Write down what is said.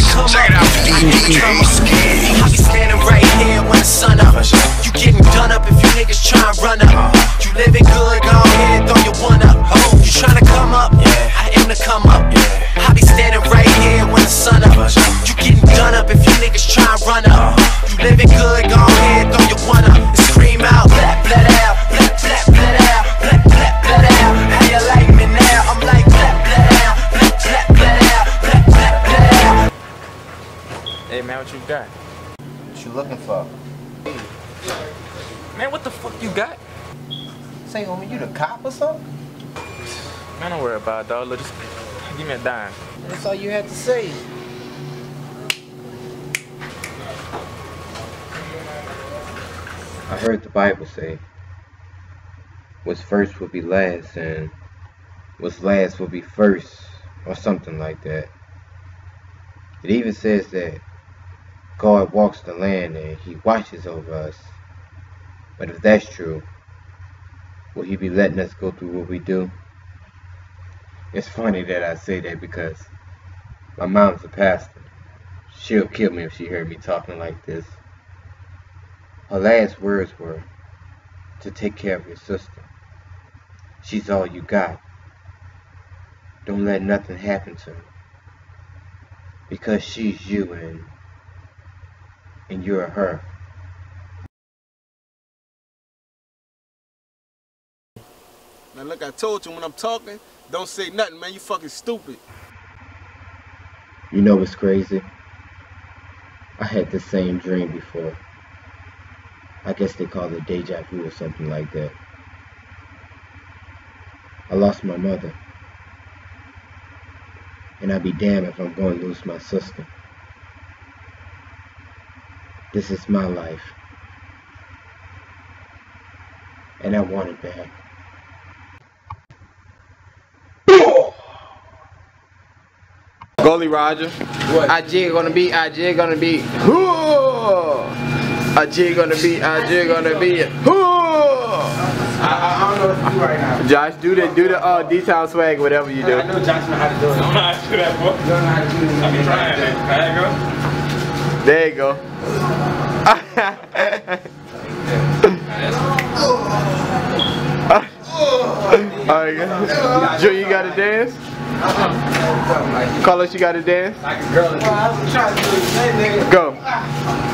to come check up. It out. I be standing right here when the sun up. You getting done up if you niggas tryna run up. You living good, go ahead, throw your one up. You tryna come up, I am to come up. I be standing right here when the sun up. You getting done up if you niggas tryna run up. You living good, go ahead, throw your one up. And scream out, blah, blah, blah, blah, blah, blah, blah. Hey man, what you got? What you looking for? Man, what the fuck you got? Say, homie, you the cop or something? Man, don't worry about it, dog. Look, just give me a dime. That's all you had to say. I heard the Bible say, what's first will be last, and what's last will be first, or something like that. It even says that God walks the land and he watches over us. But if that's true, will he be letting us go through what we do? It's funny that I say that because my mom's a pastor. She'll kill me if she heard me talking like this. Her last words were to take care of your sister. She's all you got. Don't let nothing happen to her. Because she's you and you're her. Man, look, I told you when I'm talking, don't say nothing, man. You fucking stupid. You know what's crazy? I had the same dream before. I guess they call it deja vu or something like that. I lost my mother. And I'd be damned if I'm going to lose my sister. This is my life. And I want it back. Goalie Roger. What? IG gonna be. Who? IG gonna be. Who? I don't know what to do right now. Josh, do the detail swag, whatever you do. I know Josh know how to do it. I don't know how to do that, boy. Don't know how to do it. I've been trying that. There you go. Alright, guys. Joe, you gotta dance? Carlos, you gotta dance? Like a girl. Go.